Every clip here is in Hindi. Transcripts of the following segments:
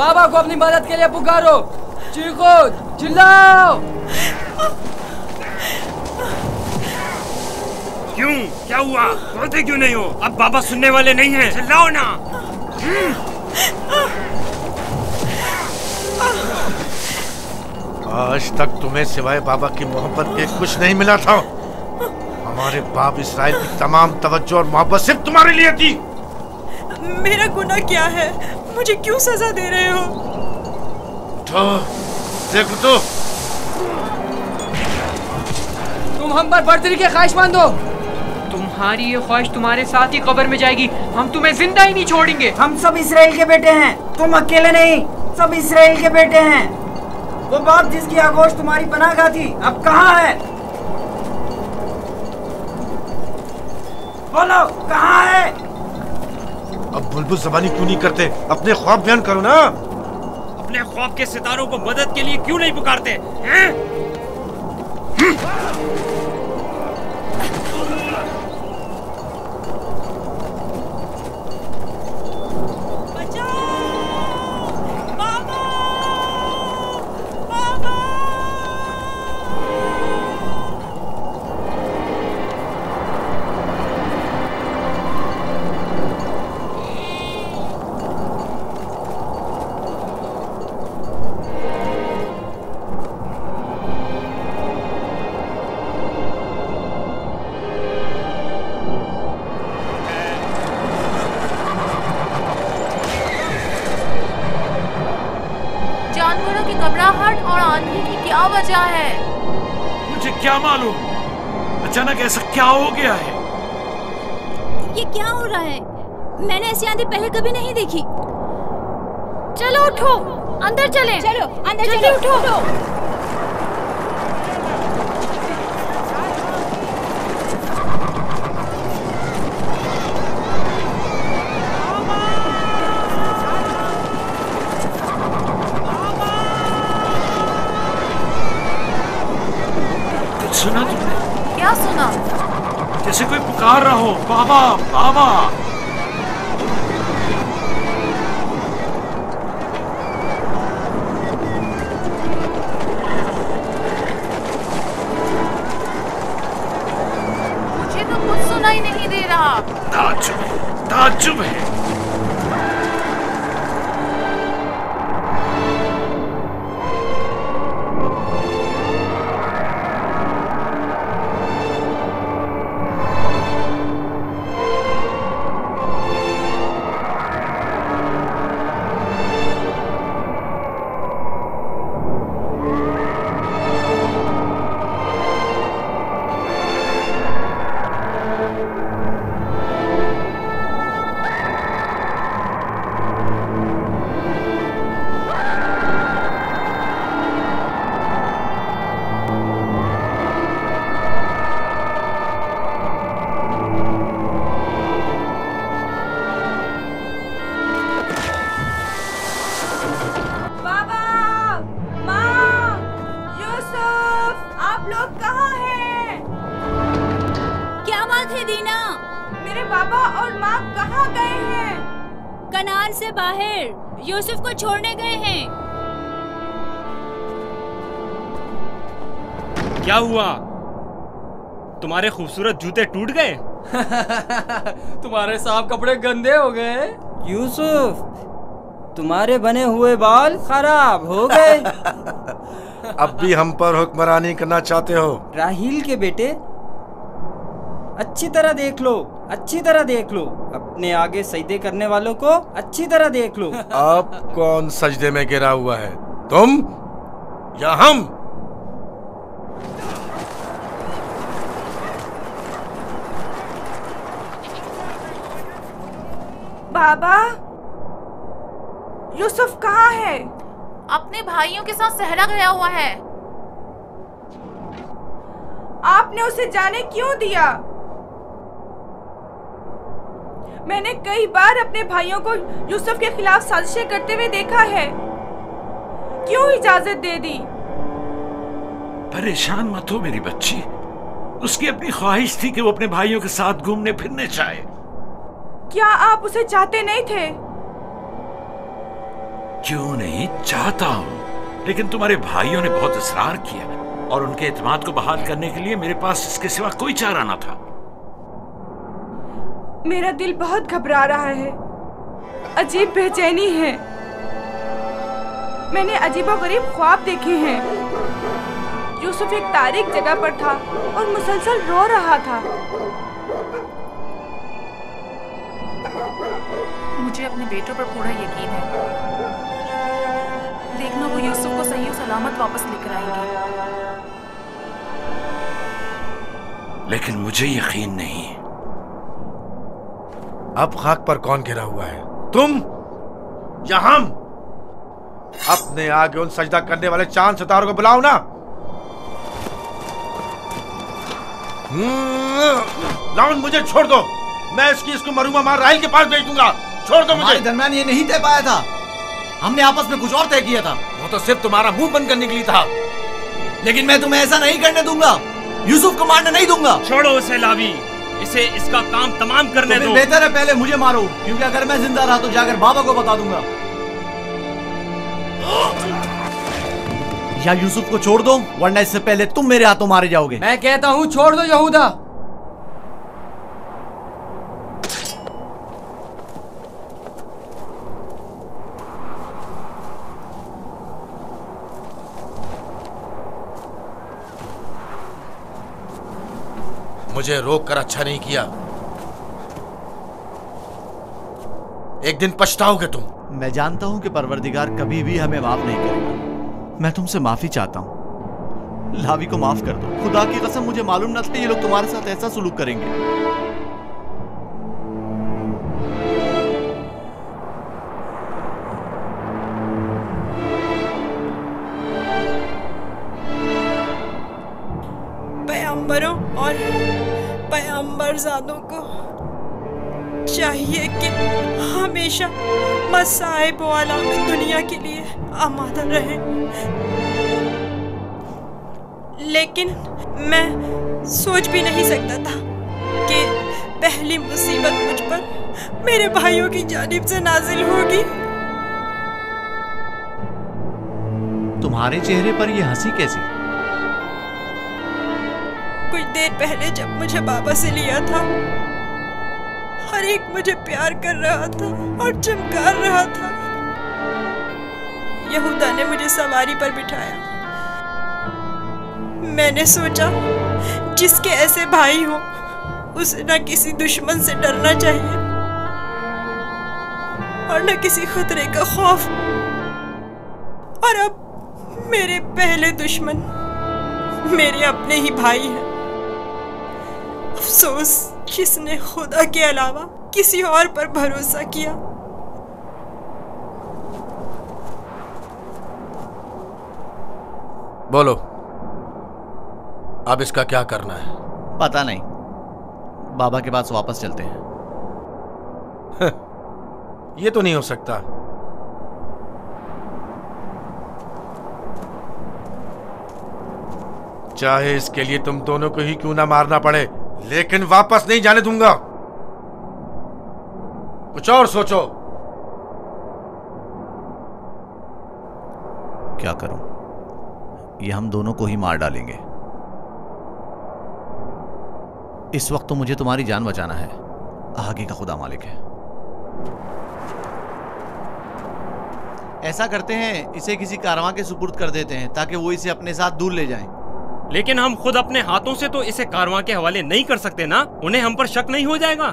बाबा को अपनी मदद के लिए पुकारो, चीखो, चिल्लाओ। क्यों, क्या हुआ? रोते क्यों नहीं हो? अब बाबा सुनने वाले नहीं हैं। चिल्लाओ ना। आज तक तुम्हें सिवाय बाबा की मोहब्बत के कुछ नहीं मिला था। हमारे बाप इसराइल की तमाम तवज्जो और मोहब्बत सिर्फ तुम्हारे लिए थी। मेरा गुनाह क्या है? मुझे क्यों सजा दे रहे हो? उठो, देखो तो। तुम हम पर बर्तरी के ख्वाहिशमंद हो। तुम्हारी ये ख्वाहिश तुम्हारे साथ ही कब्र में जाएगी। हम तुम्हें जिंदा ही नहीं छोड़ेंगे। हम सब इसराइल के बेटे हैं, तुम अकेले नहीं, सब इसराइल के बेटे हैं। वो बाप जिसकी आगोश तुम्हारी पनाह थी अब कहाँ है? बोलो कहाँ है? अब बुलबुल ज़बानी क्यों नहीं करते? अपने ख्वाब बयान करो ना। अपने ख्वाब के सितारों को मदद के लिए क्यों नहीं पुकारते हैं? अचानक ऐसा क्या हो गया है? ये क्या हो रहा है? मैंने ऐसी आंधी पहले कभी नहीं देखी। चलो उठो, अंदर चलें। चलो अंदर चलो, उठो। कोई पुकार रहा हो, बाबा बाबा। मुझे तो कुछ सुनाई नहीं दे रहा। ताज्जुब है। यूसुफ को छोड़ने गए हैं। क्या हुआ? तुम्हारे खूबसूरत जूते टूट गए? तुम्हारे साफ कपड़े गंदे हो गए। यूसुफ, तुम्हारे बने हुए बाल खराब हो गए। अब भी हम पर हुक्मरानी करना चाहते हो? राहील के बेटे, अच्छी तरह देख लो, अच्छी तरह देख लो, अपने आगे सजदे करने वालों को अच्छी तरह देख लो। आप कौन सजदे में गिरा हुआ है, तुम या हम? बाबा, यूसुफ कहाँ है? अपने भाइयों के साथ सहरा गया हुआ है। आपने उसे जाने क्यों दिया? मैंने कई बार अपने भाइयों को यूसुफ के खिलाफ साजिशें करते हुए देखा है। क्यों इजाजत दे दी? परेशान मत हो मेरी बच्ची। उसकी अपनी ख्वाहिश थी कि वो अपने भाइयों के साथ घूमने फिरने चाहे। क्या आप उसे चाहते नहीं थे? क्यों नहीं चाहता हूँ, लेकिन तुम्हारे भाइयों ने बहुत इसरार किया और उनके इत्मीनान को बहाल करने के लिए मेरे पास इसके सिवा कोई चारा ना था। मेरा दिल बहुत घबरा रहा है, अजीब बेचैनी है, मैंने अजीबोगरीब ख्वाब देखे हैं। यूसुफ एक तारीख जगह पर था और मुसलसल रो रहा था। मुझे अपने बेटों पर पूरा यकीन है, देखना वो यूसुफ को सही सलामत वापस लेकर आएंगे। लेकिन मुझे यकीन नहीं। अब खाक पर कौन गिरा हुआ है, तुम या हम? अपने आगे उन सजदा करने वाले चांद सितारों को बुलाओ ना। लाउन मुझे छोड़ दो, मैं इसको मरूमा मार राहिल के पास भेज दूंगा। छोड़ दो मुझे। दरमियान ये नहीं तय पाया था, हमने आपस में कुछ और तय किया था। वो तो सिर्फ तुम्हारा मुंह बंद करने के लिए था, लेकिन मैं तुम्हें ऐसा नहीं करने दूंगा। यूसुफ को मारने नहीं दूंगा। छोड़ो उसे लावी, इसे इसका काम तमाम करने दो। बेहतर है पहले मुझे मारो, क्योंकि अगर मैं जिंदा रहा तो जाकर बाबा को बता दूंगा। या यूसुफ को छोड़ दो, वरना इससे पहले तुम मेरे हाथों मारे जाओगे। मैं कहता हूँ छोड़ दो यहूदा। मुझे रोक कर अच्छा नहीं किया, एक दिन पछताओगे तुम। मैं जानता हूँ कि परवरदिगार कभी भी हमें माफ नहीं करेगा। मैं तुमसे माफी चाहता हूँ, लावी को माफ कर दो। खुदा की कसम मुझे मालूम न था ये लोग तुम्हारे साथ ऐसा सुलूक करेंगे। पैगंबरों और पैगंबरजादों को चाहिए कि हमेशा मसाइब वाला में दुनिया के लिए आमादा रहे, लेकिन मैं सोच भी नहीं सकता था कि पहली मुसीबत मुझ पर मेरे भाइयों की जानिब से नाजिल होगी। तुम्हारे चेहरे पर यह हंसी कैसी? कुछ देर पहले जब मुझे बाबा से लिया था, हर एक मुझे प्यार कर रहा था और चमकार रहा था। यहूदा ने मुझे सवारी पर बिठाया। मैंने सोचा जिसके ऐसे भाई हो उसे न किसी दुश्मन से डरना चाहिए और न किसी खतरे का खौफ। और अब मेरे पहले दुश्मन मेरे अपने ही भाई हैं। अफसोस जिसने खुदा के अलावा किसी और पर भरोसा किया। बोलो, अब इसका क्या करना है? पता नहीं, बाबा के पास वापस चलते हैं। ये तो नहीं हो सकता। चाहे इसके लिए तुम दोनों को ही क्यों ना मारना पड़े, लेकिन वापस नहीं जाने दूंगा। कुछ और सोचो। क्या करूं? ये हम दोनों को ही मार डालेंगे। इस वक्त तो मुझे तुम्हारी जान बचाना है, आगे का खुदा मालिक है। ऐसा करते हैं, इसे किसी कारवां के सुपुर्द कर देते हैं ताकि वो इसे अपने साथ दूर ले जाएं। लेकिन हम खुद अपने हाथों से तो इसे कारवां के हवाले नहीं कर सकते ना, उन्हें हम पर शक नहीं हो जाएगा।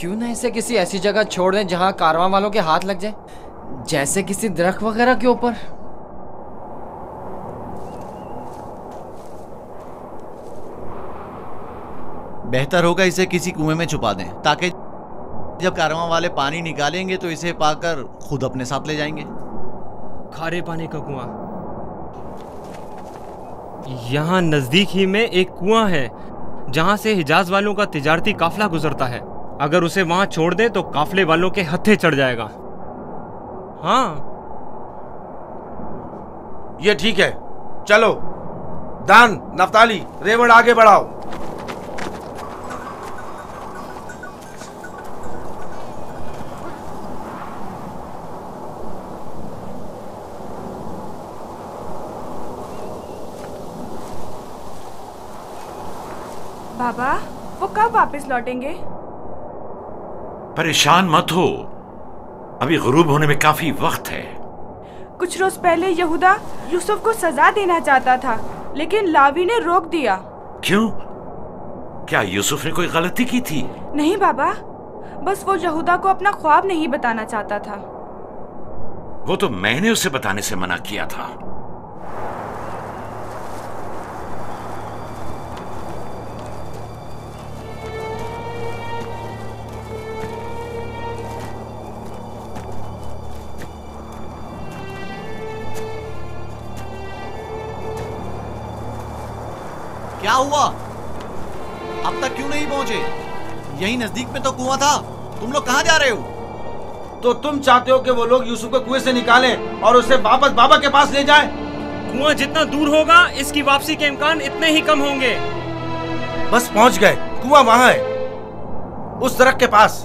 क्यों ना इसे किसी ऐसी जगह छोड़ दें जहां कारवां वालों के हाथ लग जाए, जैसे किसी दरख्त वगैरह के ऊपर। बेहतर होगा इसे किसी कुएं में छुपा दें, ताकि जब कारवां वाले पानी निकालेंगे तो इसे पाकर खुद अपने साथ ले जाएंगे। खारे पानी का कुआं। यहाँ नजदीक ही में एक कुआं है जहाँ से हिजाज वालों का तिजारती काफिला गुजरता है। अगर उसे वहाँ छोड़ दें तो काफिले वालों के हत्थे चढ़ जाएगा। हाँ ये ठीक है। चलो दान, नफ्ताली, रेवड़ आगे बढ़ाओ। बाबा वो कब वापस लौटेंगे? परेशान मत हो, अभी गुरूब होने में काफी वक्त है। कुछ रोज पहले यहूदा यूसुफ को सजा देना चाहता था, लेकिन लावी ने रोक दिया। क्यों? क्या यूसुफ ने कोई गलती की थी? नहीं बाबा, बस वो यहूदा को अपना ख्वाब नहीं बताना चाहता था। वो तो मैंने उसे बताने से मना किया था। क्या हुआ? अब तक क्यों नहीं पहुंचे? यही नजदीक में तो कुआं था, तुम लोग कहां जा रहे हो? तो तुम चाहते हो कि वो लोग यूसुफ को कुएं से निकालें और उसे वापस बाबा के पास ले जाएं? कुआं जितना दूर होगा, इसकी वापसी के इम्कान इतने ही कम होंगे। बस पहुंच गए, कुआं वहां है, उस सड़क के पास।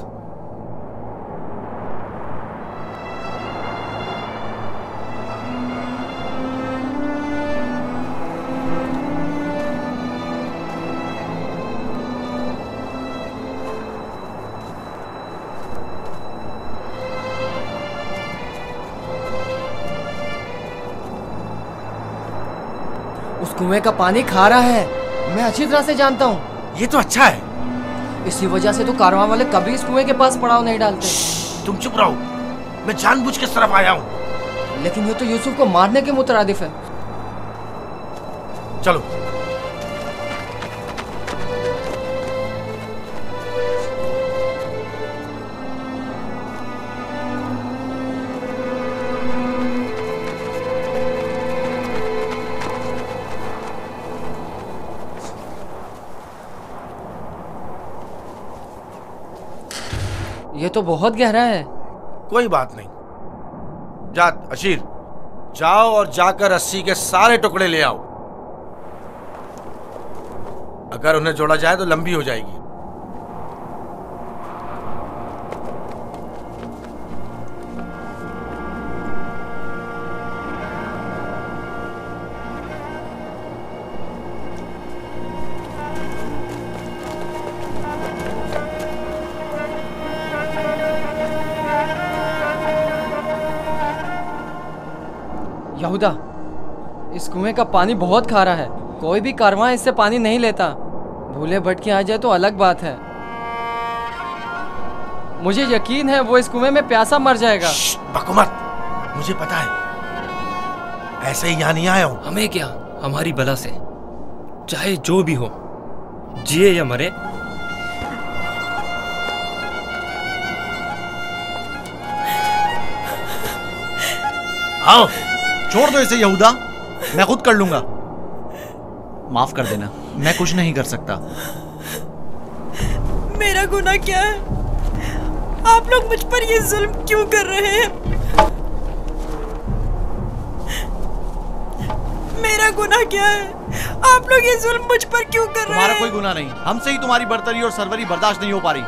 उस कुएं का पानी खा रहा है, मैं अच्छी तरह से जानता हूँ। ये तो अच्छा है, इसी वजह से तो कारवां वाले कभी इस कुएं के पास पड़ाव नहीं डालते। तुम चुप रहो, मैं जानबूझ के इस तरफ आया हूँ। लेकिन ये तो यूसुफ को मारने के मुतरादिफ है। चलो ये तो बहुत गहरा है। कोई बात नहीं, जा अशीर, जाओ और जाकर रस्सी के सारे टुकड़े ले आओ। अगर उन्हें जोड़ा जाए तो लंबी हो जाएगी। यहूदा, इस कुएं का पानी बहुत खारा है, कोई भी कारवां इससे पानी नहीं लेता। भूले भटके आ जाए तो अलग बात है। मुझे यकीन है वो इस कुएं में प्यासा मर जाएगा। बकुमत, मुझे पता है, ऐसे ही यहाँ नहीं आया हूँ। हमें क्या, हमारी बला से, चाहे जो भी हो, जिए या मरे। आओ, छोड़ दो इसे यहूदा, मैं खुद कर लूंगा। माफ कर देना, मैं कुछ नहीं कर सकता। मेरा गुनाह क्या है? आप लोग मुझ पर ये जुल्म क्यों कर रहे हैं? मेरा गुनाह क्या है? आप लोग ये जुल्म मुझ पर क्यों कर रहे हैं? तुम्हारा कोई गुनाह नहीं, हमसे ही तुम्हारी बर्तरी और सरवरी बर्दाश्त नहीं हो पा रही।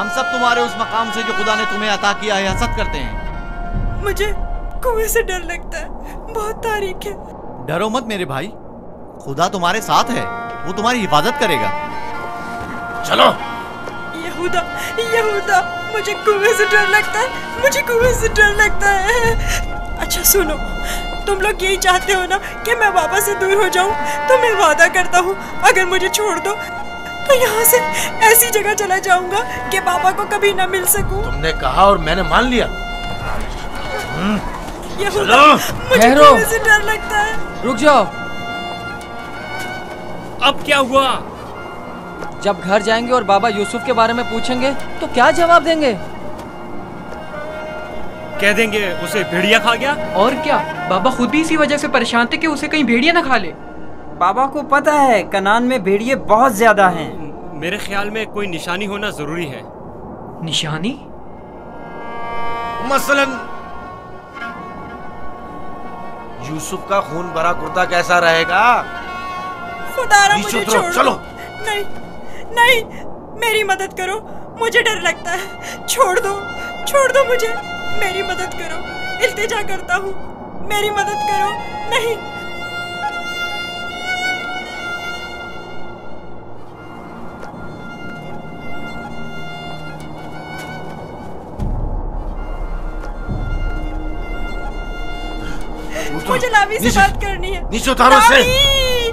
हम सब तुम्हारे उस मकाम से जो खुदा ने तुम्हें अता किया है हसद करते हैं। मुझे कुएं से डर लगता है, बहुत तारीख है। डरो मत मेरे भाई, खुदा तुम्हारे साथ है, वो तुम्हारी हिफाजत करेगा। चलो। यहूदा, यहूदा, मुझे कुएं से डर लगता है, मुझे कुएं से डर लगता है। अच्छा सुनो, तुम लोग यही चाहते हो ना कि मैं बाबा से दूर हो जाऊं, तो मैं वादा करता हूँ अगर मुझे छोड़ दो तो यहाँ से ऐसी जगह चला जाऊंगा कि बाबा को कभी ना मिल सकूं। तुमने कहा और मैंने मान लिया। चलो, मुझे से डर लगता है। रुक जाओ। अब क्या हुआ? जब घर जाएंगे और बाबा यूसुफ के बारे में पूछेंगे तो क्या जवाब देंगे? कह देंगे उसे भेड़िया खा गया। और क्या, बाबा खुद भी इसी वजह से परेशान थे कि उसे कहीं भेड़िया ना खा ले। बाबा को पता है कनान में भेड़िए बहुत ज्यादा हैं। मेरे ख्याल में कोई निशानी होना जरूरी है। निशानी मसलन यूसुफ का खून भरा कुर्ता कैसा रहेगा? खुदारा मुझे छोड़ो। चलो। नहीं, नहीं, मेरी मदद करो, मुझे डर लगता है। छोड़ दो मुझे, मेरी मदद करो, इल्तिजा करता हूँ, मेरी मदद करो। नहीं। मुझे लावी से बात करनी है। नीचे उतारो इसे।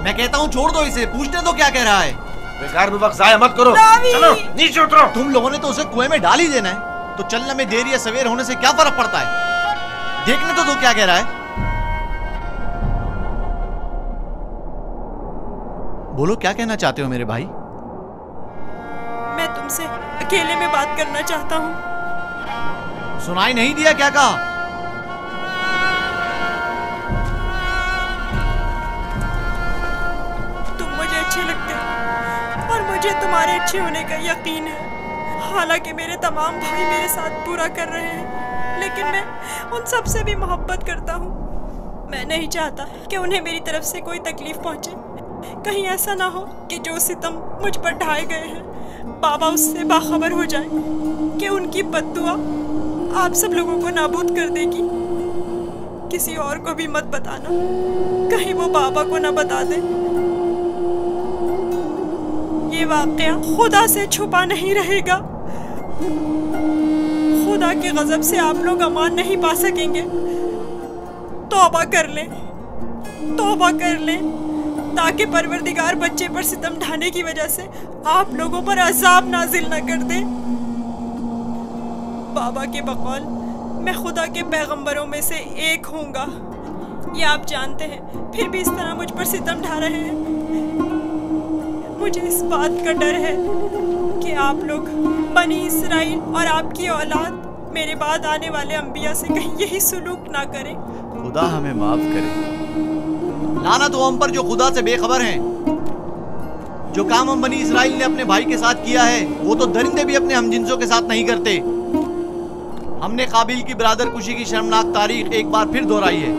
मैं कहता हूँ छोड़ दो इसे, पूछने दो क्या कह रहा है। बेकार में वक्त जाया मत करो, चलो नीचे उतरो। तुम लोगों ने तो उसे कुएं में डाल ही देना है, तो चलने में देर या सवेर होने से क्या फर्क पड़ता है। देखने तो दो क्या कह रहा है। बोलो क्या कहना चाहते हो मेरे भाई। मैं तुमसे अकेले में बात करना चाहता हूँ। सुनाई नहीं दिया क्या कहा। मुझे तुम्हारे अच्छे होने का यकीन है। हालांकि मेरे तमाम भाई मेरे साथ पूरा कर रहे हैं, लेकिन मैं उन सब से भी मोहब्बत करता हूँ। मैं नहीं चाहता कि उन्हें मेरी तरफ से कोई तकलीफ पहुँचे। कहीं ऐसा ना हो कि जो सितम मुझ पर ढाए गए हैं बाबा उससे बाखबर हो जाए कि उनकी बद्दुआ आप सब लोगों को नाबूद कर देगी। किसी और को भी मत बताना, कहीं वो बाबा को ना बता दे। ये वाकया खुदा से छुपा नहीं रहेगा, खुदा के गजब से आप लोग अमान नहीं पा सकेंगे। तौबा कर ले, तौबा कर ले, ताकि परवरदिगार बच्चे पर सितम ढाने की वजह से आप लोगों पर अजाब नाजिल न कर दे। बाबा के बकौल मैं खुदा के पैगंबरों में से एक होऊंगा, ये आप जानते हैं। फिर भी इस तरह मुझ पर सितम ढा रहे हैं। मुझे इस बात का डर है कि आप लोग बनी इसराइल और आपकी औलाद मेरे बाद आने वाले अंबिया से कहीं यही सुलूक ना करें। खुदा हमें माफ करे। लाना तो हम पर जो खुदा से बेखबर हैं। जो काम हम बनी इसराइल ने अपने भाई के साथ किया है वो तो दरिंदे भी अपने हमजिंसों के साथ नहीं करते। हमने काबिल की बरादरकुशी की शर्मनाक तारीख एक बार फिर दोहराई है।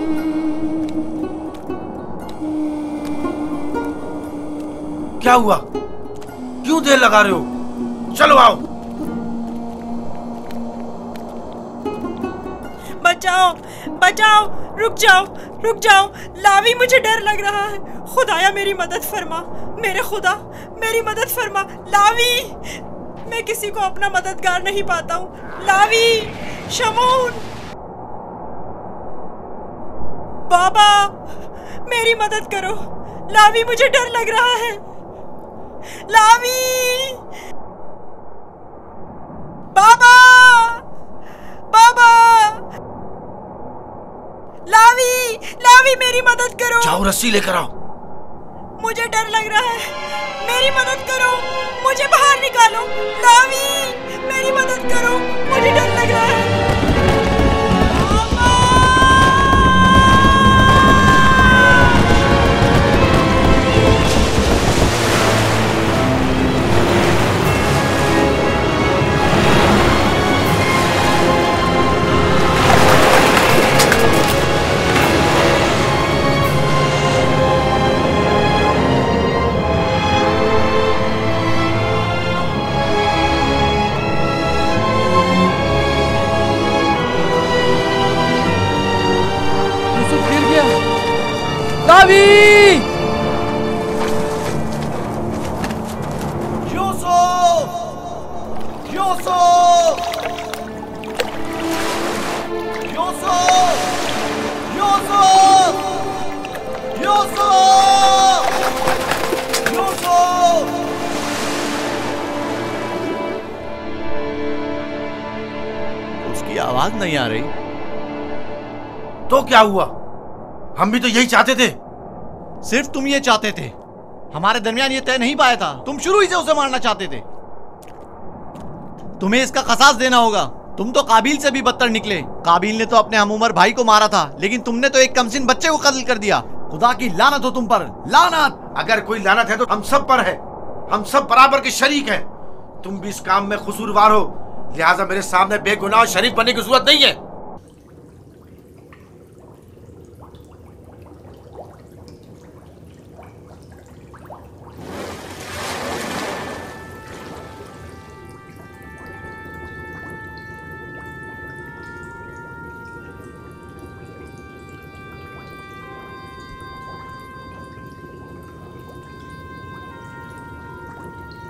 क्या हुआ, क्यों देर लगा रहे हो, चलो आओ। बचाओ बचाओ, रुक जाओ रुक जाओ। लावी मुझे डर लग रहा है, खुदाया मेरी मदद फरमा, मेरे खुदा मेरी मदद फरमा। लावी, मैं किसी को अपना मददगार नहीं पाता हूँ। लावी, शमून, बाबा मेरी मदद करो। लावी मुझे डर लग रहा है। लावी, बाबा बाबा, लावी लावी मेरी मदद करो। जाओ रस्सी लेकर आओ। मुझे डर लग रहा है, मेरी मदद करो, मुझे बाहर निकालो। लावी मेरी मदद करो, मुझे डर लग रहा है। नहीं आ रही तो क्या हुआ, हम भी तो यही चाहते थे। सिर्फ तुम ये चाहते थे, हमारे दरमियान ये तय नहीं पाया था। तुम शुरू ही से उसे मारना चाहते थे, तुम्हें इसका कसास देना होगा। तुम तो काबिल से भी बदतर निकले। काबिल ने तो अपने हम उम्र भाई को मारा था, लेकिन तुमने तो एक कमसिन बच्चे को कत्ल कर दिया। खुदा की लानत हो तुम पर, लानत। अगर कोई लानत है तो हम सब पर है, हम सब बराबर के शरीक है। तुम भी इस काम में कसूरवार हो, लिहाजा मेरे सामने बेगुनाह और शरीफ बनने की जरूरत नहीं है।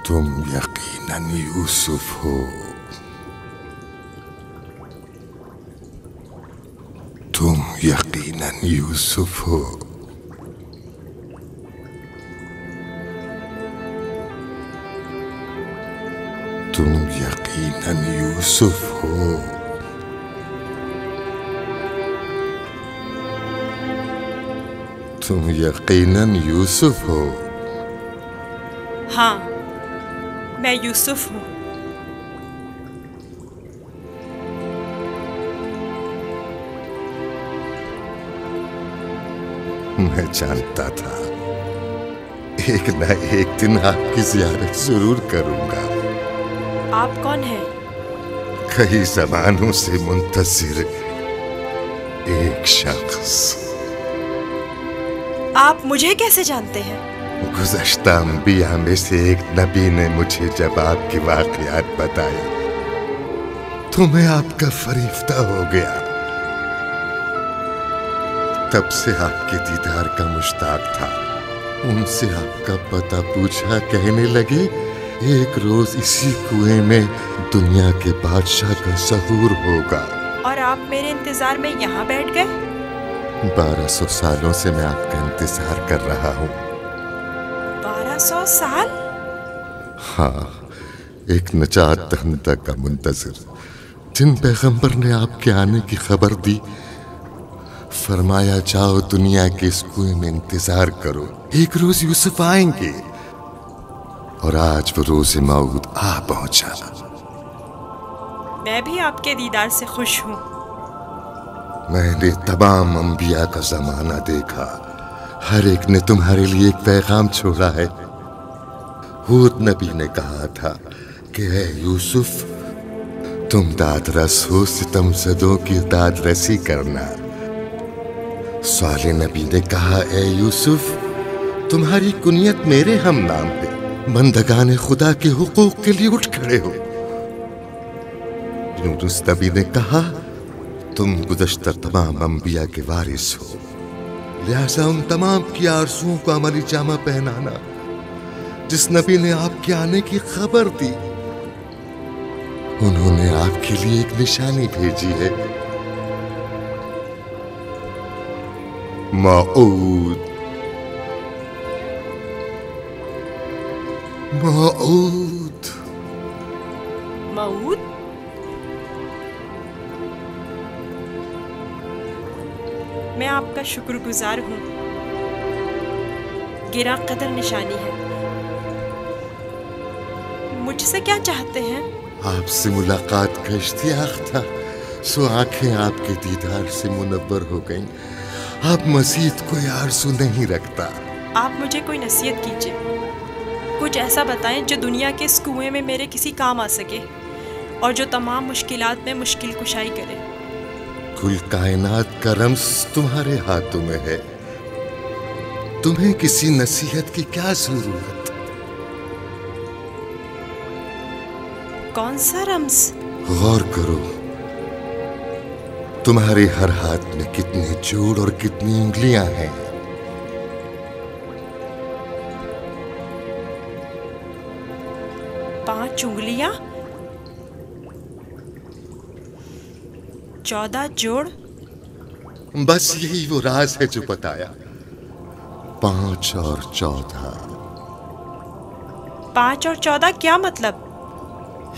तुम यकीनन यूसुफ हो, तुम यकीन नुरानन यूसुफ हो। तुम यकीनन यूसुफ हो। तुम यकीनन यूसुफ हो। हाँ, मैं यूसुफ हूँ। मैं जानता था एक ना एक दिन आपकी ज़ियारत जरूर करूंगा। आप कौन हैं? कई ज़मानों से मुंतज़िर एक शख्स। आप मुझे कैसे जानते हैं? गुज़श्ता अंबिया में से एक नबी ने मुझे जब आपकी वाक़ियात बताई तो मैं आपका फरिश्ता हो गया। तब से आपके दीदार का मुश्ताक था। उनसे आपका पता पूछा, कहने लगे एक रोज इसी कुएं में दुनिया के बादशाह का सहूर होगा। और आप मेरे इंतजार में यहाँ बैठ गए? 1200 सालों से मैं आपका इंतजार कर रहा हूँ। 1200 साल? हाँ, एक नजात दहंदा का मुंतजर। जिन पैगंबर ने आपके आने की खबर दी, फरमाया जाओ दुनिया के इस कुएं में इंतजार करो, एक रोज यूसुफ आएंगे। और आज वो रोज मौत आ पहुंचा। मैं भी आपके दीदार से खुश हूँ। मैंने तमाम अंबिया का जमाना देखा, हर एक ने तुम्हारे लिए एक पैगाम छोड़ा है। हूद नबी ने कहा था कि हे यूसुफ, तुम दादरस हो, सितमज़दों की दादरसी करना। साले नबी ने कहा, ए यूसुफ, तुम्हारी कुनियत मेरे हम नाम है, बंदगाने खुदा के हुकूक के लिए उठ खड़े हो। यूनुस नबी ने कहा, तुम गुज़श्ता तमाम अंबिया के वारिस हो, लिहाजा उन तमाम की आरज़ुओं को अमली जामा पहनाना जिस नबी ने आपके आने की खबर दी। उन्होंने आपके लिए एक निशानी भेजी है, मौद। मौद? मौद? मैं आपका शुक्रगुजार हूँ। गिरा कदर निशानी है। मुझसे क्या चाहते हैं? आपसे मुलाकात का इश्तियाक था, सो आंखें आपके दीदार से मुनव्वर हो गईं। आप मजीद कोई आरज़ू नहीं रखता। आप मुझे कोई नसीहत कीजिए, कुछ ऐसा बताएं जो दुनिया के इस कुएं में मेरे किसी काम आ सके और जो तमाम मुश्किलात में मुश्किल कुशाई करे। कुल कायनात का रम्स तुम्हारे हाथों में है, तुम्हें किसी नसीहत की क्या जरूरत? कौन सा रम्स? गौर करो, तुम्हारे हर हाथ में कितने जोड़ और कितनी उंगलियां हैं। पांच उंगलियां, 14 जोड़। बस यही वो राज है जो बताया, 5 और 14। 5 और 14 क्या मतलब?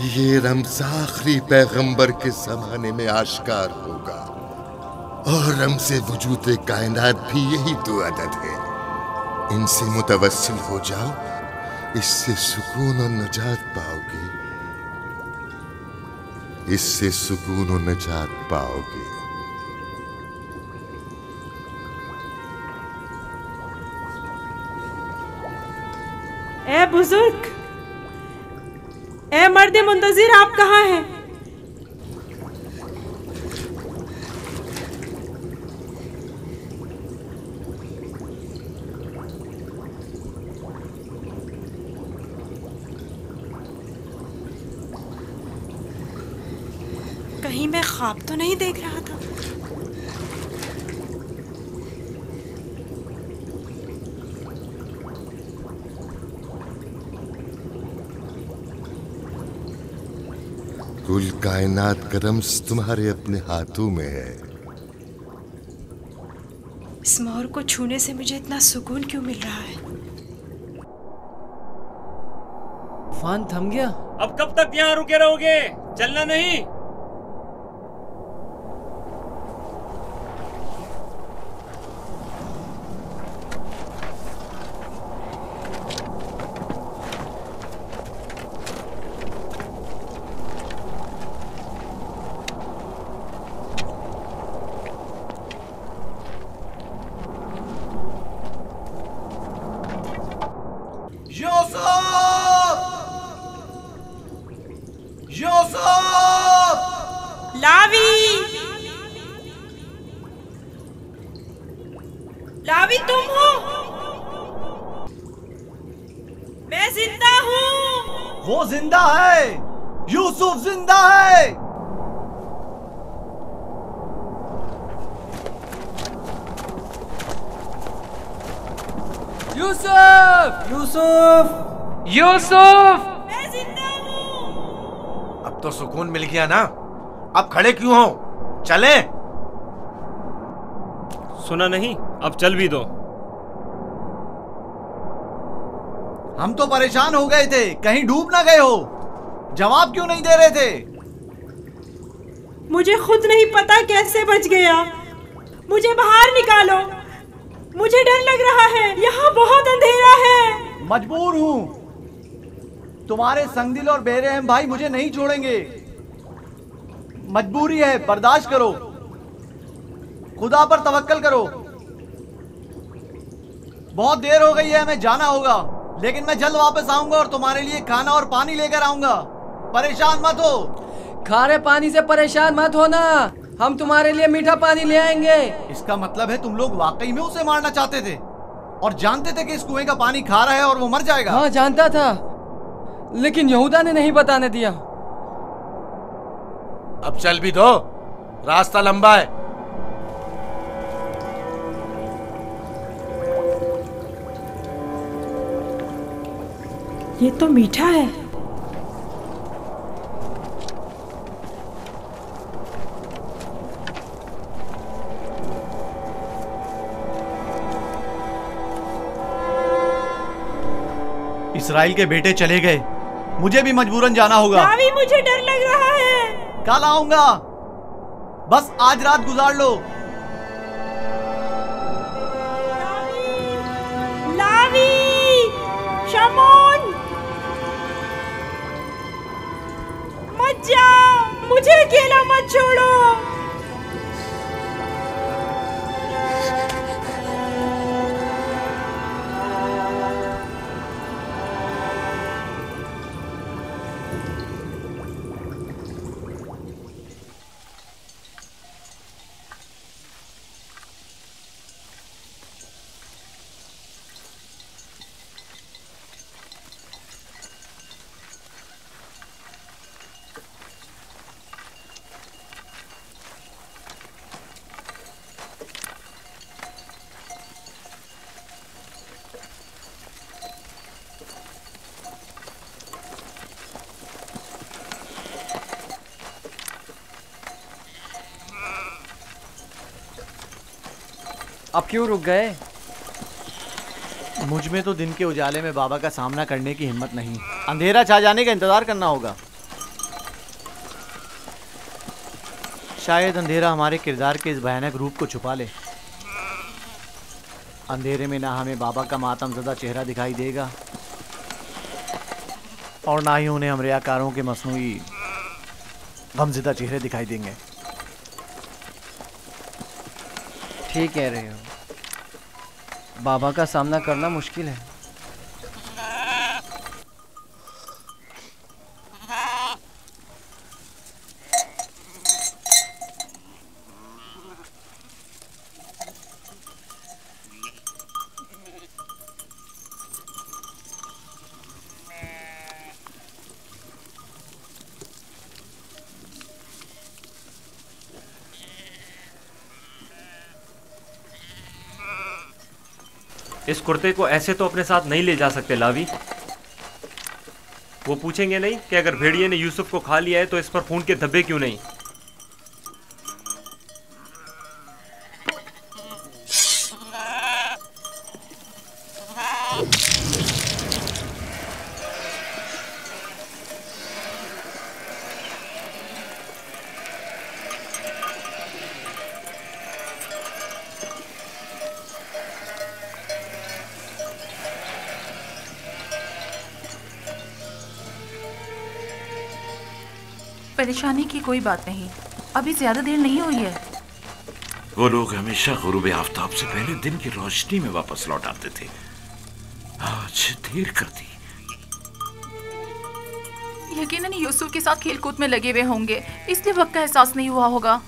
ये रम्ज़ आखिरी पैगंबर के जमाने में आश्कार होगा और रम्ज़ वजूद कायनात भी यही 2 अदद है। इनसे मुतवस्सिल हो जाओ, इससे सुकून और नजात पाओगे। इससे सुकून और नजात पाओगे। ए बुजुर्ग, ए मर्दे मुंतज़िर, आप कहाँ हैं? कहीं मैं ख्वाब तो नहीं देख रहा था? कुल कायनात का रम्ज़ तुम्हारे अपने हाथों में है। इस मोहर को छूने से मुझे इतना सुकून क्यों मिल रहा है? तूफान थम गया। अब कब तक यहाँ रुके रहोगे? चलना नहीं? यूसुफ! मैं जिंदा हूँ। अब तो सुकून मिल गया ना? अब खड़े क्यों हो? चलें? सुना नहीं? अब चल भी दो। हम तो परेशान हो गए थे, कहीं डूब ना गए हो। जवाब क्यों नहीं दे रहे थे? मुझे खुद नहीं पता कैसे बच गया। मुझे बाहर निकालो, मुझे डर लग रहा है, यहाँ बहुत अंधेरा है। मजबूर हूँ। तुम्हारे संगदिल और बेरहम भाई मुझे नहीं छोड़ेंगे। मजबूरी है, बर्दाश्त करो। खुदा पर तवक्कल करो। बहुत देर हो गई है, हमें जाना होगा, लेकिन मैं जल्द वापस आऊंगा और तुम्हारे लिए खाना और पानी लेकर आऊंगा। परेशान मत हो। खारे पानी से परेशान मत होना, हम तुम्हारे लिए मीठा पानी ले आएंगे। इसका मतलब है तुम लोग वाकई में उसे मारना चाहते थे और जानते थे कि इस कुएं का पानी खा रहा है और वो मर जाएगा। हाँ, जानता था, लेकिन यहूदा ने नहीं बताने दिया। अब चल भी दो, रास्ता लंबा है। ये तो मीठा है। इस्राइल के बेटे चले गए, मुझे भी मजबूरन जाना होगा। दावी, मुझे डर लग रहा है। कल आऊंगा, बस आज रात गुजार लो। लावी, शमौन, मत जाओ, मुझे अकेला मत छोड़ो। आप क्यों रुक गए? मुझ में तो दिन के उजाले में बाबा का सामना करने की हिम्मत नहीं। अंधेरा छा जाने का इंतजार करना होगा। शायद अंधेरा हमारे किरदार के इस भयानक रूप को छुपा ले। अंधेरे में ना हमें बाबा का मातमजदा चेहरा दिखाई देगा और ना ही उन्हें हम रियाकारों के मसनूई गमजदा चेहरे दिखाई देंगे। ठीक कह रहे हो, बाबा का सामना करना मुश्किल है। इस कुर्ते को ऐसे तो अपने साथ नहीं ले जा सकते लावी। वो पूछेंगे नहीं कि अगर भेड़िए ने यूसुफ को खा लिया है तो इस पर खून के धब्बे क्यों नहीं? परेशानी की कोई बात नहीं, अभी ज्यादा देर नहीं हुई है। वो लोग हमेशा गुरूब आफ्ताब से पहले दिन की रोशनी में वापस लौट आते थे, आज देर कर दी। यकीनन यूसुफ के साथ खेलकूद में लगे हुए होंगे, इसलिए वक्त का एहसास नहीं हुआ होगा।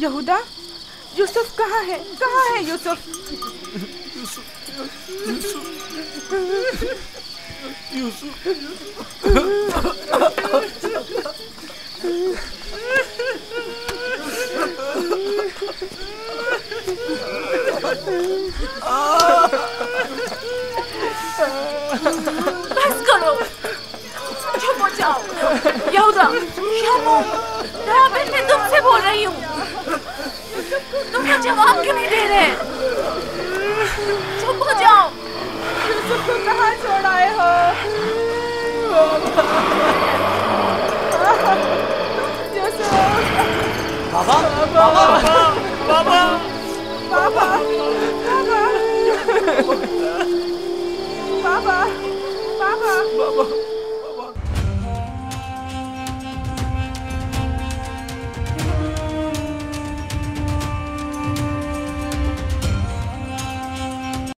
यहूदा, यूसुफ कहाँ है? कहाँ है यूसुफ? बस करो, चुप हो जाओ। यहूदा, मैं तुमसे बोल रही हूँ, तुम क्या जवाब क्यों नहीं दे रहे? चुप हो जाओ। यूसुफ को कहाँ छोड़ आए हो? बाबा, बाबा, बाबा, बाबा, बाबा, बाबा, बाबा।